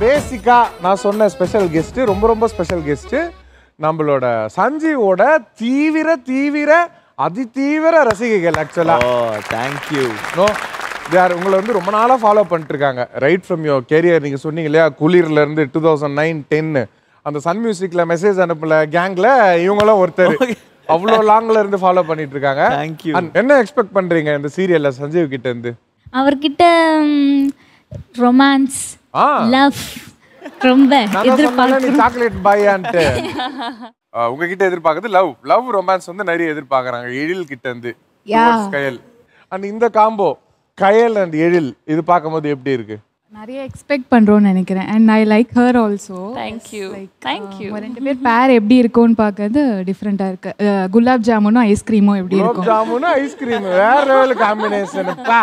बेसिका ना सोन्ना special guest रोम्ब रोम्ब स्पेशल गेस्ट நம்மளோட சஞ்சீவோட தீவிர தீவிர அதி தீவிர ரசிகைகள் एक्चुअली ஓ थैंक यू நோ यार உங்களை வந்து ரொம்ப நாளா ஃபாலோ பண்ணிட்டு இருக்காங்க ரைட் फ्रॉम யுவர் கேரியர் நீங்க சொன்னீங்க இல்லையா குளிர்ல இருந்து 2009 10 அந்த சன் மியூசிக்ல மெசேஜ் அனுப்பல கேங்ல இவங்கள ஒருத்தர் அவ்ளோ லாங்ல இருந்து ஃபாலோ பண்ணிட்டு இருக்காங்க थैंक यू என்ன எக்ஸ்பெக்ட் பண்றீங்க இந்த சீரியல்ல சஞ்சீவ் கிட்ட இருந்து அவர் கிட்ட ரொமான்ஸ் லவ் ரொம்ப எதிர்பார்க்கறது சாக்லேட் பாய் அண்ட் உங்க கிட்ட எதிர்பார்க்கறது லவ் லவ் ரொமான்ஸ் வந்து நிறைய எதிர்பார்க்கறாங்க எழில் கிட்ட இருந்து கயல் அண்ட் இந்த காம்போ கயல் அண்ட் எழில் இது பாக்கும்போது எப்படி இருக்கு நிறைய எக்ஸ்பெக்ட் பண்றோம்னு நினைக்கிறேன் and I like her also thank you thank you ரெண்டு பேர் பேர் எப்படி இருக்கும்னு பார்க்கிறது டிஃபரண்டா இருக்கு குலாப் ஜாமுனும் ஐஸ்கிரீமும் எப்படி இருக்கும் குலாப் ஜாமுனும் ஐஸ்கிரீம் வேற லெவல் காம்பினேஷன் பா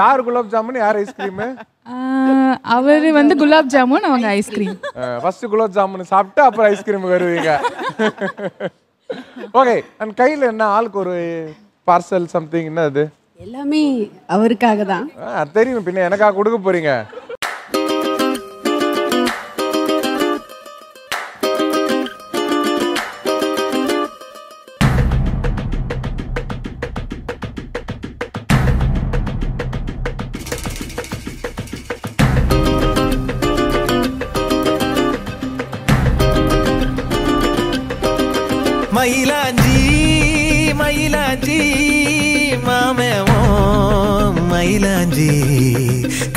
யார் குலாப் ஜாமுன் யார் ஐஸ்கிரீம் அவரு வந்து குலாப் ஜாமுன் அவங்க ஐஸ்கிரீம் ஃபர்ஸ்ட் குலாப் ஜாமுன் சாப்பிட்டு அப்புறம் ஐஸ்கிரீம் வருவீங்க ஓகே அண்ட் கையில என்ன ஆளுக்கு ஒரு பார்சல் சம்திங் என்ன அது எல்லாமே அவர்காக தான் தெரியும் பின்ன எனக்கா கொடுக்க போறீங்க மயிலாஞ்சி மயிலாஞ்சி மாமேவோ மயிலாஞ்சி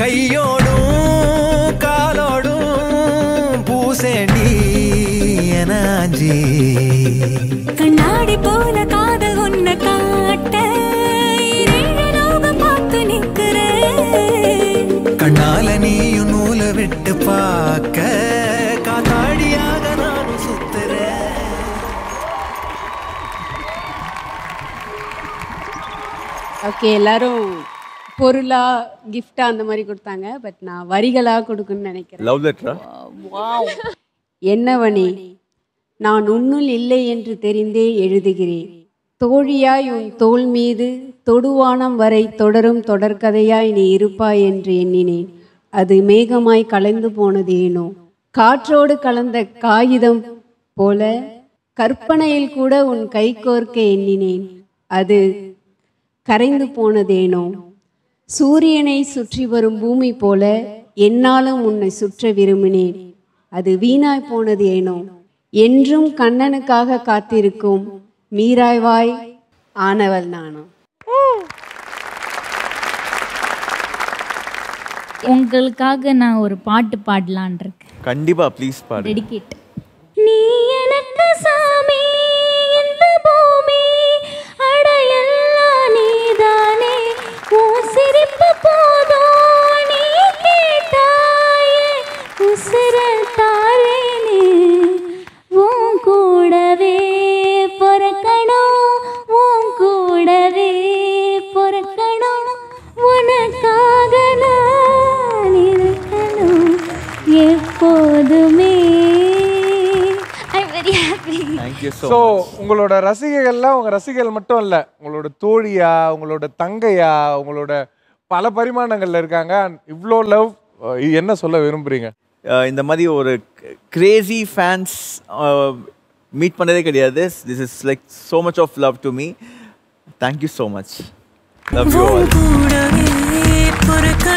கையோடும் காலோடும் பூசேண்டி எனாஞ்சி கண்ணாடி போல காதல் உன்னை காட்ட இரேலோகம் பார்த்து நிக்கிறே கண்ணால நீயும் நூலை விட்டு பார்க்க காதாடியாக நானும் சுத்துறேன் ஓகே எல்லாரும் பொருளா கிஃப்ட்டா அந்த மாதிரி கொடுத்தாங்க பட் நான் வரிகளா கொடுக்கணும்னு நினைக்கிறேன் லவ் லெட்டரா வாவ் என்னவனே நான் உன்னுள் இல்லை என்று தெரிந்தே எழுதுகிறேன் தோழியாய் உன் தோள் மீது தொடுவானம் வரை தொடரும் தொடர்கதையாய் நீ இருப்பாய் என்று எண்ணினேன் அது மேகமாய் கலந்து போனது ஏனோ காற்றோடு கலந்த காகிதம் போல கற்பனையில் கூட உன் கைகோர்க்க எண்ணினேன் அது கரைந்து போனதேனோ சூரியனை சுற்றி வரும் பூமி போல என்னாலும் உன்னை சுற்ற விரும்பினேன் அது வீணாய் போனது ஏனோ என்றும் கண்ணனுக்காக காத்திருக்கும் மீராய்வாய் ஆனவள் நானும் உங்களுக்காக நான் ஒரு பாட்டு பாடலான் இருக்கேன் கண்டிப்பா ப்ளீஸ் பாடு டெடிகேட் நீ எனக்கு சாமி இந்த பூமி அடையல் நீதானே ஓ சிரிப்பு போதோ நீ கேட்டாயே உசிரத்தாரேனே உன் கூடவே பொறக்கணும் உன் கூடவே பொறக்கணும் உனக்காக நான் இருக்கணும் எப்போதுமே சோ உங்களோட ரசிகைகள்லாம் உங்க ரசிகைகள் மட்டும் இல்ல உங்களோட தோழியா உங்களோட தங்கையா உங்களோட பல பரிமாணங்கள்ல இருக்காங்க இவ்ளோ லவ் என்ன சொல்ல விரும்புறீங்க இந்த மாதிரி ஒரு கிரேசி ஃபேன்ஸ் மீட் பண்ணதே கிடையாது this is like so much of love to me thank you so much love you all